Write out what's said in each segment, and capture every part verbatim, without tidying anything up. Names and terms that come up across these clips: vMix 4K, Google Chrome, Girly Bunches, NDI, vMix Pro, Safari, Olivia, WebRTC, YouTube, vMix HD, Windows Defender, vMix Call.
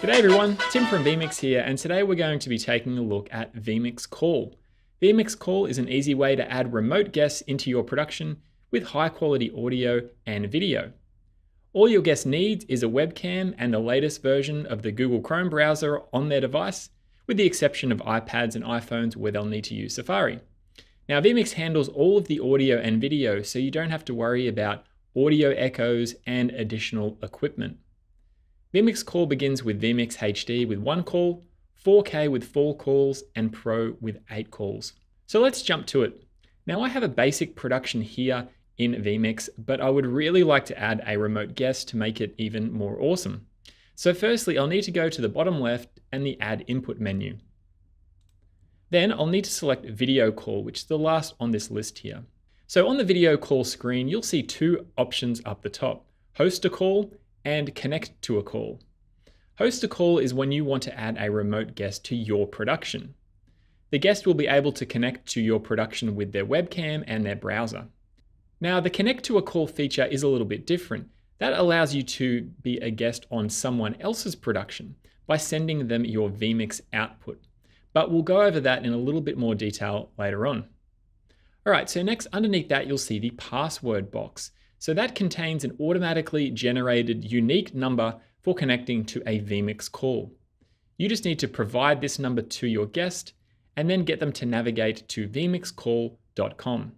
G'day everyone, Tim from vMix here, and today we're going to be taking a look at vMix Call. vMix Call is an easy way to add remote guests into your production with high quality audio and video. All your guest needs is a webcam and the latest version of the Google Chrome browser on their device, with the exception of iPads and iPhones where they'll need to use Safari. Now vMix handles all of the audio and video, so you don't have to worry about audio echoes and additional equipment. vMix Call begins with vMix H D with one call, four K with four calls, and Pro with eight calls. So let's jump to it. Now I have a basic production here in vMix, but I would really like to add a remote guest to make it even more awesome. So firstly, I'll need to go to the bottom left and the Add Input menu. Then I'll need to select Video Call, which is the last on this list here. So on the Video Call screen, you'll see two options up the top, Host a Call and Connect to a Call. Host a Call is when you want to add a remote guest to your production. The guest will be able to connect to your production with their webcam and their browser. Now, the Connect to a Call feature is a little bit different. That allows you to be a guest on someone else's production by sending them your vMix output. But we'll go over that in a little bit more detail later on. All right, so next underneath that, you'll see the password box. So that contains an automatically generated unique number for connecting to a vMix call. You just need to provide this number to your guest and then get them to navigate to vmix call dot com.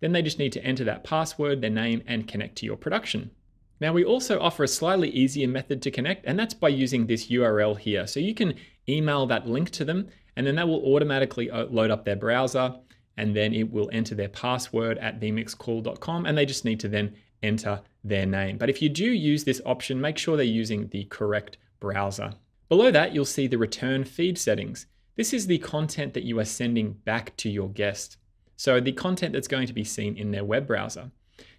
Then they just need to enter that password, their name, and connect to your production. Now we also offer a slightly easier method to connect, and that's by using this U R L here. So you can email that link to them, and then that will automatically load up their browser, and then it will enter their password at vmix call dot com, and they just need to then enter their name. But if you do use this option, make sure they're using the correct browser. Below that, you'll see the return feed settings. This is the content that you are sending back to your guest. So the content that's going to be seen in their web browser.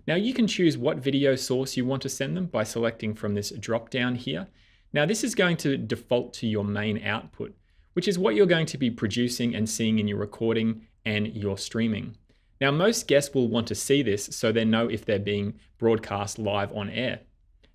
Now you can choose what video source you want to send them by selecting from this drop down here. Now this is going to default to your main output, which is what you're going to be producing and seeing in your recording and your streaming. Now most guests will want to see this so they know if they're being broadcast live on air.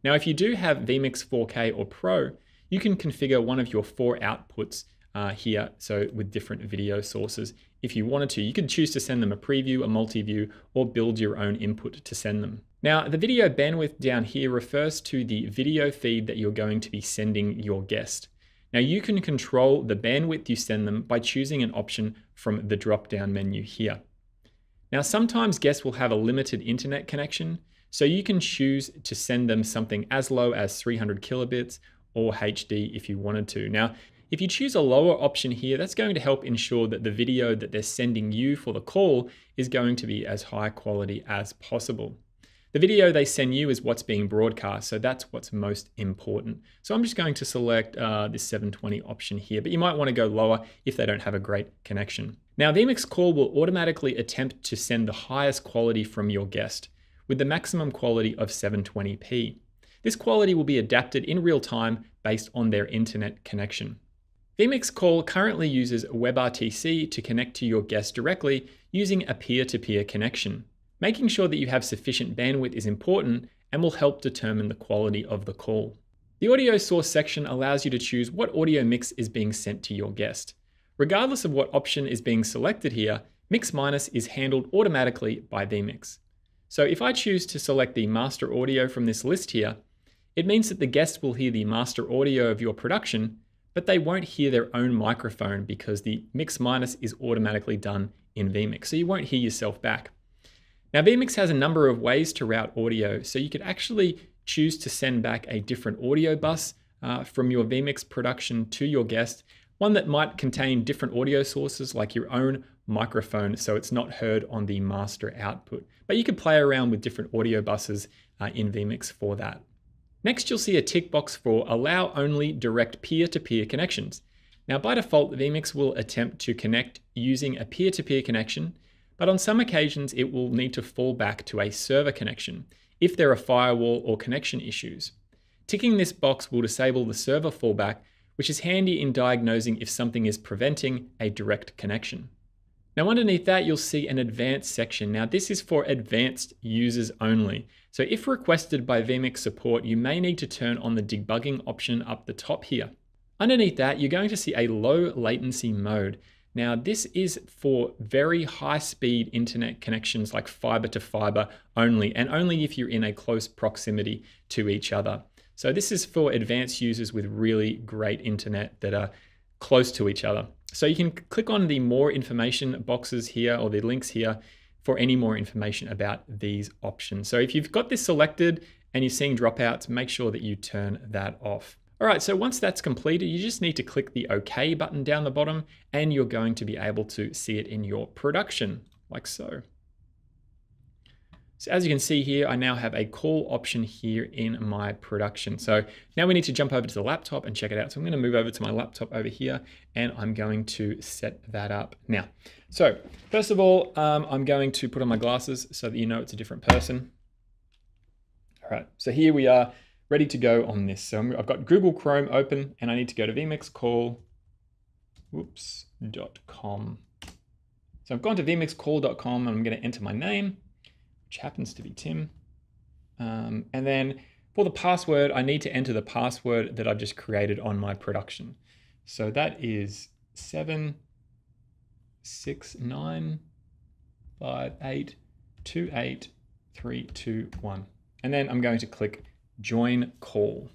Now if you do have vMix four K or Pro, you can configure one of your four outputs uh, here, so with different video sources if you wanted to. You could choose to send them a preview, a multi-view, or build your own input to send them. Now the video bandwidth down here refers to the video feed that you're going to be sending your guest. Now you can control the bandwidth you send them by choosing an option from the drop-down menu here. Now sometimes guests will have a limited internet connection, so you can choose to send them something as low as three hundred kilobits or H D if you wanted to. Now if you choose a lower option here, that's going to help ensure that the video that they're sending you for the call is going to be as high quality as possible. The video they send you is what's being broadcast, so that's what's most important. So I'm just going to select uh, this seven twenty option here, but you might want to go lower if they don't have a great connection. Now vMix Call will automatically attempt to send the highest quality from your guest with the maximum quality of seven twenty p. This quality will be adapted in real time based on their internet connection. vMix Call currently uses WebRTC to connect to your guest directly using a peer-to-peer connection. Making sure that you have sufficient bandwidth is important and will help determine the quality of the call. The audio source section allows you to choose what audio mix is being sent to your guest. Regardless of what option is being selected here, mix minus is handled automatically by vMix. So if I choose to select the master audio from this list here, it means that the guest will hear the master audio of your production, but they won't hear their own microphone because the mix minus is automatically done in vMix, so you won't hear yourself back. Now vMix has a number of ways to route audio, so you could actually choose to send back a different audio bus uh, from your vMix production to your guest, one that might contain different audio sources like your own microphone so it's not heard on the master output. But you could play around with different audio buses uh, in vMix for that. Next you'll see a tick box for Allow Only Direct Peer-to-Peer Connections. Now by default vMix will attempt to connect using a peer-to-peer connection, but on some occasions it will need to fall back to a server connection if there are firewall or connection issues. Ticking this box will disable the server fallback, which is handy in diagnosing if something is preventing a direct connection. Now underneath that, you'll see an advanced section. Now this is for advanced users only. So if requested by vMix support, you may need to turn on the debugging option up the top here. Underneath that, you're going to see a low latency mode. Now this is for very high speed internet connections like fiber to fiber only, and only if you're in a close proximity to each other. So this is for advanced users with really great internet that are close to each other. So you can click on the more information boxes here or the links here for any more information about these options. So if you've got this selected and you're seeing dropouts, make sure that you turn that off. All right, so once that's completed, you just need to click the OK button down the bottom and you're going to be able to see it in your production, like so. So as you can see here, I now have a call option here in my production. So now we need to jump over to the laptop and check it out. So I'm going to move over to my laptop over here and I'm going to set that up now. So first of all, um, I'm going to put on my glasses so that you know it's a different person. All right, so here we are ready to go on this. So I've got Google Chrome open and I need to go to vmix call dot com. So I've gone to vmix call dot com and I'm going to enter my name, which happens to be Tim. Um, and then for the password, I need to enter the password that I've just created on my production. So that is seven six nine five eight two eight three two one. And then I'm going to click Join Call.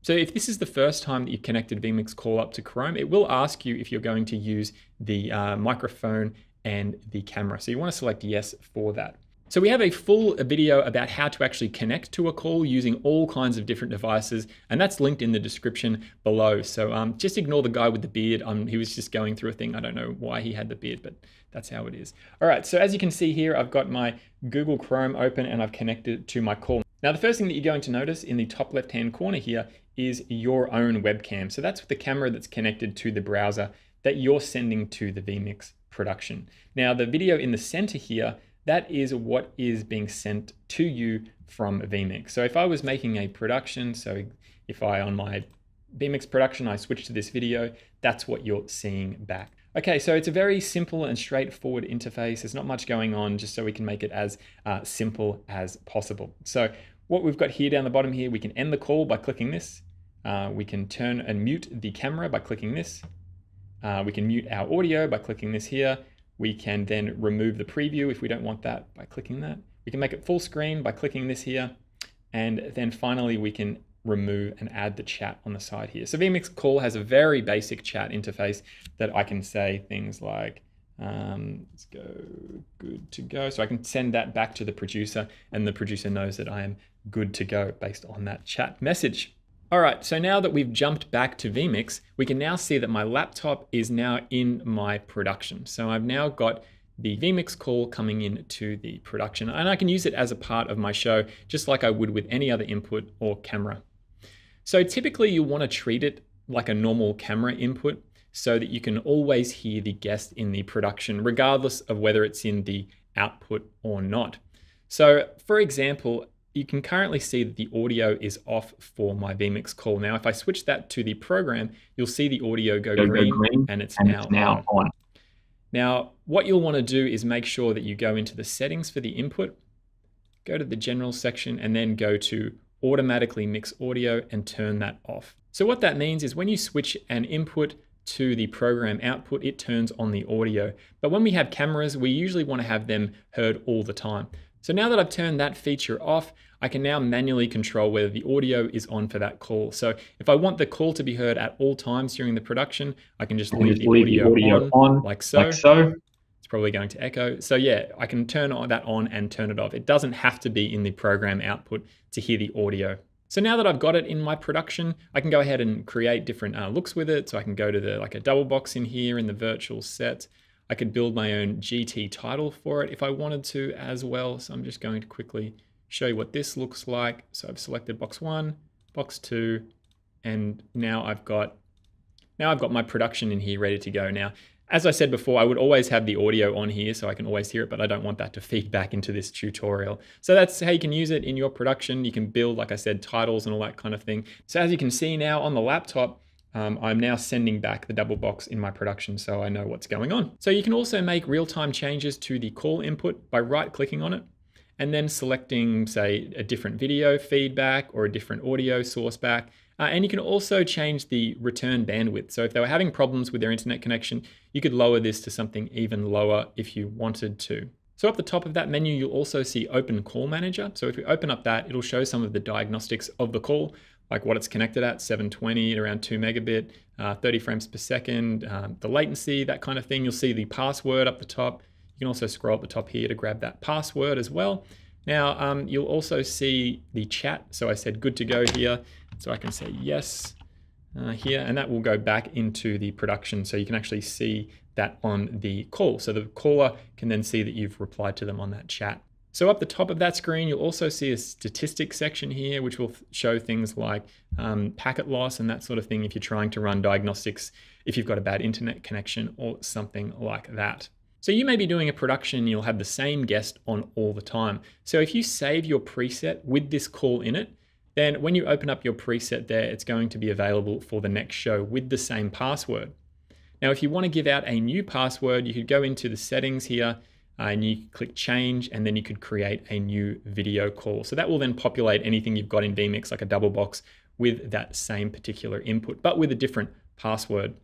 So if this is the first time that you've connected vMix Call up to Chrome, it will ask you if you're going to use the uh, microphone and the camera. So you want to select yes for that. So we have a full video about how to actually connect to a call using all kinds of different devices, and that's linked in the description below. So um, just ignore the guy with the beard. Um, he was just going through a thing. I don't know why he had the beard, but that's how it is. All right, so as you can see here, I've got my Google Chrome open and I've connected to my call. Now, the first thing that you're going to notice in the top left-hand corner here is your own webcam. So that's the camera that's connected to the browser that you're sending to the vMix production. Now, the video in the center here, that is what is being sent to you from vMix. So if I was making a production, so if I on my vMix production, I switch to this video, that's what you're seeing back. Okay, so it's a very simple and straightforward interface. There's not much going on, just so we can make it as uh, simple as possible. So what we've got here down the bottom here, we can end the call by clicking this. Uh, we can turn and mute the camera by clicking this. Uh, we can mute our audio by clicking this here. We can then remove the preview if we don't want that by clicking that. We can make it full screen by clicking this here. And then finally we can remove and add the chat on the side here. So vMix Call has a very basic chat interface that I can say things like, um, let's go, good to go. So I can send that back to the producer and the producer knows that I am good to go based on that chat message. All right, so now that we've jumped back to vMix, we can now see that my laptop is now in my production. So I've now got the vMix call coming in to the production and I can use it as a part of my show, just like I would with any other input or camera. So typically you want to treat it like a normal camera input so that you can always hear the guest in the production, regardless of whether it's in the output or not. So for example, you can currently see that the audio is off for my vMix call. Now, if I switch that to the program, you'll see the audio go, go green, green and it's and now, it's now on. on. Now, what you'll want to do is make sure that you go into the settings for the input, go to the general section, and then go to automatically mix audio and turn that off. So what that means is when you switch an input to the program output, it turns on the audio. But when we have cameras, we usually want to have them heard all the time. So now that I've turned that feature off, I can now manually control whether the audio is on for that call. So if I want the call to be heard at all times during the production, I can just leave, just the, leave audio the audio on, on like, so. like so. It's probably going to echo. So yeah, I can turn that on and turn it off. It doesn't have to be in the program output to hear the audio. So now that I've got it in my production, I can go ahead and create different uh, looks with it. So I can go to the like a double box in here in the virtual set. I could build my own G T title for it if I wanted to as well. So I'm just going to quickly show you what this looks like. So I've selected box one, box two, and now I've got now I've got my production in here ready to go. Now, as I said before, I would always have the audio on here so I can always hear it, but I don't want that to feed back into this tutorial. So that's how you can use it in your production. You can build, like I said, titles and all that kind of thing. So as you can see now on the laptop, Um, I'm now sending back the double box in my production so I know what's going on. So you can also make real-time changes to the call input by right-clicking on it and then selecting, say, a different video feedback or a different audio source back. Uh, and you can also change the return bandwidth. So if they were having problems with their internet connection, you could lower this to something even lower if you wanted to. So up the top of that menu, you'll also see Open Call Manager. So if we open up that, it'll show some of the diagnostics of the call, like what it's connected at, seven twenty at around two megabit, uh, thirty frames per second, um, the latency, that kind of thing. You'll see the password up the top. You can also scroll up the top here to grab that password as well. Now, um, you'll also see the chat. So I said good to go here. So I can say yes uh, here, and that will go back into the production. So you can actually see that on the call. So the caller can then see that you've replied to them on that chat. So up the top of that screen, you'll also see a statistics section here, which will show things like um, packet loss and that sort of thing if you're trying to run diagnostics, if you've got a bad internet connection or something like that. So you may be doing a production, you'll have the same guest on all the time. So if you save your preset with this call in it, then when you open up your preset there, it's going to be available for the next show with the same password. Now, if you want to give out a new password, you could go into the settings here uh, and you click change, and then you could create a new video call. So that will then populate anything you've got in vMix, like a double box, with that same particular input, but with a different password.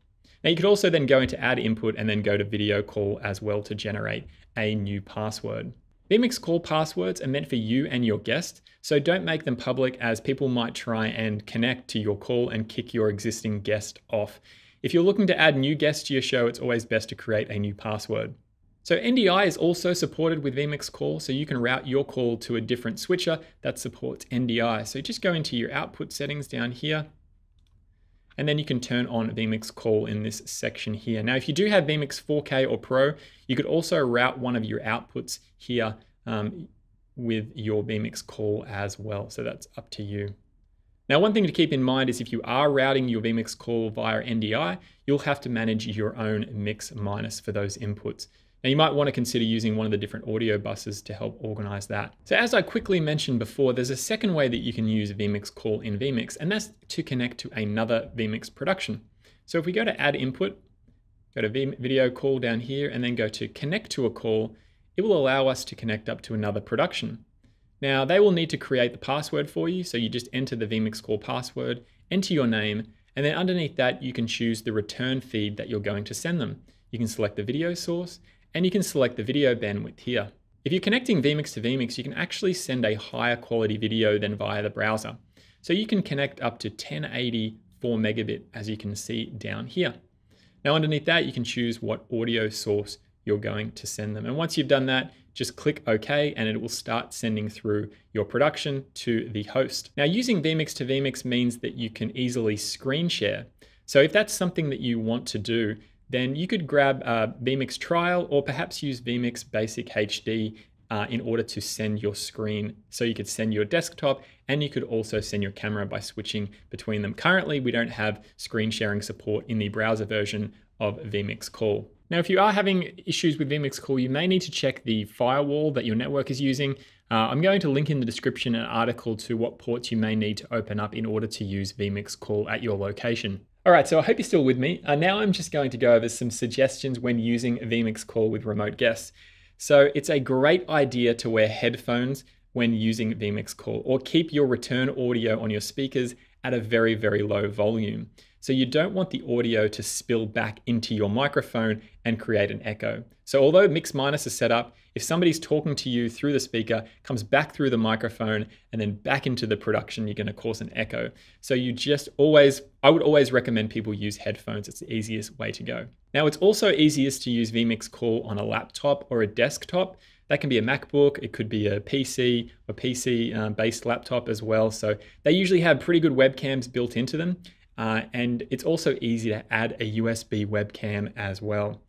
Now, you could also then go into add input and then go to video call as well to generate a new password. vMix Call passwords are meant for you and your guest, so don't make them public as people might try and connect to your call and kick your existing guest off. If you're looking to add new guests to your show, it's always best to create a new password. So N D I is also supported with vMix Call, so you can route your call to a different switcher that supports N D I. So just go into your output settings down here, and then you can turn on vMix Call in this section here. Now, if you do have vMix four K or Pro, you could also route one of your outputs here um, with your vMix Call as well. So that's up to you. Now, one thing to keep in mind is if you are routing your vMix Call via N D I, you'll have to manage your own mix minus for those inputs. Now, you might want to consider using one of the different audio buses to help organize that. So as I quickly mentioned before, there's a second way that you can use vMix Call in vMix, and that's to connect to another vMix production. So if we go to add input, go to video call down here, and then go to connect to a call, it will allow us to connect up to another production. Now, they will need to create the password for you. So you just enter the vMix Call password, enter your name, and then underneath that, you can choose the return feed that you're going to send them. You can select the video source, and you can select the video bandwidth here. If you're connecting vMix to vMix, you can actually send a higher quality video than via the browser. So you can connect up to ten eighty four megabit, as you can see down here. Now underneath that, you can choose what audio source you're going to send them. And once you've done that, just click OK, and it will start sending through your production to the host. Now, using vMix to vMix means that you can easily screen share. So if that's something that you want to do, then you could grab a vMix trial or perhaps use vMix Basic H D uh, in order to send your screen. So you could send your desktop, and you could also send your camera by switching between them. Currently, we don't have screen sharing support in the browser version of vMix Call. Now, if you are having issues with vMix Call, you may need to check the firewall that your network is using. Uh, I'm going to link in the description an article to what ports you may need to open up in order to use vMix Call at your location. All right, so I hope you're still with me. Uh, now I'm just going to go over some suggestions when using vMix Call with remote guests. So it's a great idea to wear headphones when using vMix Call, or keep your return audio on your speakers at a very, very low volume. So you don't want the audio to spill back into your microphone and create an echo. So although mix minus is set up, if somebody's talking to you through the speaker, comes back through the microphone and then back into the production, you're gonna cause an echo. So you just always, I would always recommend people use headphones. It's the easiest way to go. Now, it's also easiest to use vMix Call on a laptop or a desktop. That can be a MacBook, it could be a P C, or P C-based laptop as well. So they usually have pretty good webcams built into them. Uh, and it's also easy to add a U S B webcam as well.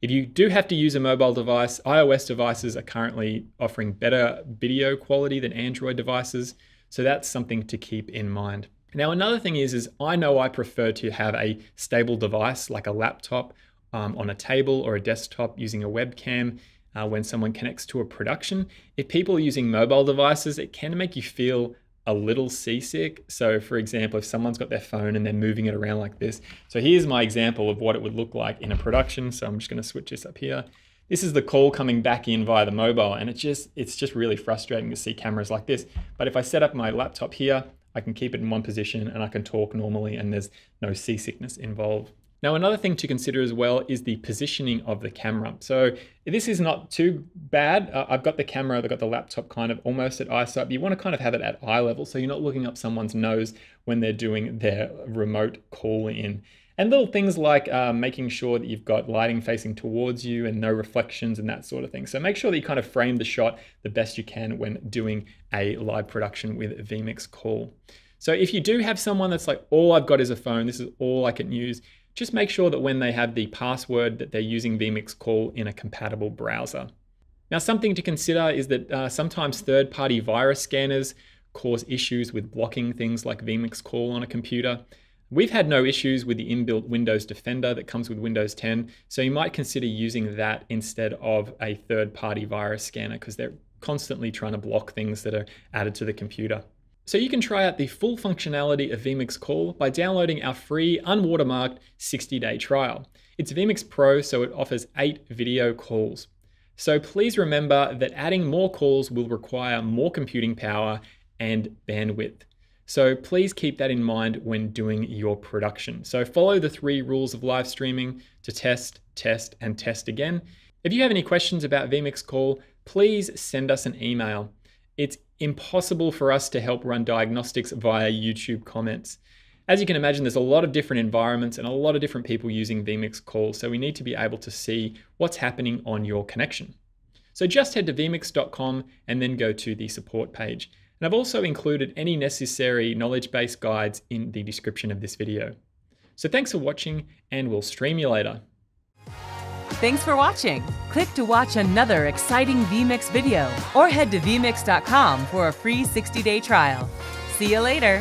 If you do have to use a mobile device, iOS devices are currently offering better video quality than Android devices. So that's something to keep in mind. Now, another thing is, is I know I prefer to have a stable device like a laptop um, on a table or a desktop using a webcam. Uh, when someone connects to a production, if people are using mobile devices, it can make you feel a little seasick. So for example, if someone's got their phone and they're moving it around like this. So here's my example of what it would look like in a production. So I'm just gonna switch this up here. This is the call coming back in via the mobile, and it's just, it's just really frustrating to see cameras like this. But if I set up my laptop here, I can keep it in one position and I can talk normally and there's no seasickness involved. Now, another thing to consider as well is the positioning of the camera. So this is not too bad. Uh, I've got the camera, I've got the laptop kind of almost at eye sight, but you want to kind of have it at eye level so you're not looking up someone's nose when they're doing their remote call in. And little things like uh, making sure that you've got lighting facing towards you and no reflections and that sort of thing. So make sure that you kind of frame the shot the best you can when doing a live production with vMix Call. So if you do have someone that's like, all I've got is a phone, this is all I can use, just make sure that when they have the password that they're using vMix Call in a compatible browser. Now, something to consider is that uh, sometimes third-party virus scanners cause issues with blocking things like vMix Call on a computer. We've had no issues with the inbuilt Windows Defender that comes with Windows ten, so you might consider using that instead of a third-party virus scanner because they're constantly trying to block things that are added to the computer. So you can try out the full functionality of vMix Call by downloading our free unwatermarked sixty day trial. It's vMix Pro, so it offers eight video calls. So please remember that adding more calls will require more computing power and bandwidth. So please keep that in mind when doing your production. So follow the three rules of live streaming to test, test, and test again. If you have any questions about vMix Call, please send us an email. It's impossible for us to help run diagnostics via YouTube comments. As you can imagine, there's a lot of different environments and a lot of different people using vMix Call, so we need to be able to see what's happening on your connection. So just head to vmix dot com and then go to the support page. And I've also included any necessary knowledge base guides in the description of this video. So thanks for watching, and we'll stream you later. Thanks for watching. Click to watch another exciting vMix video or head to vmix dot com for a free sixty day trial. See you later.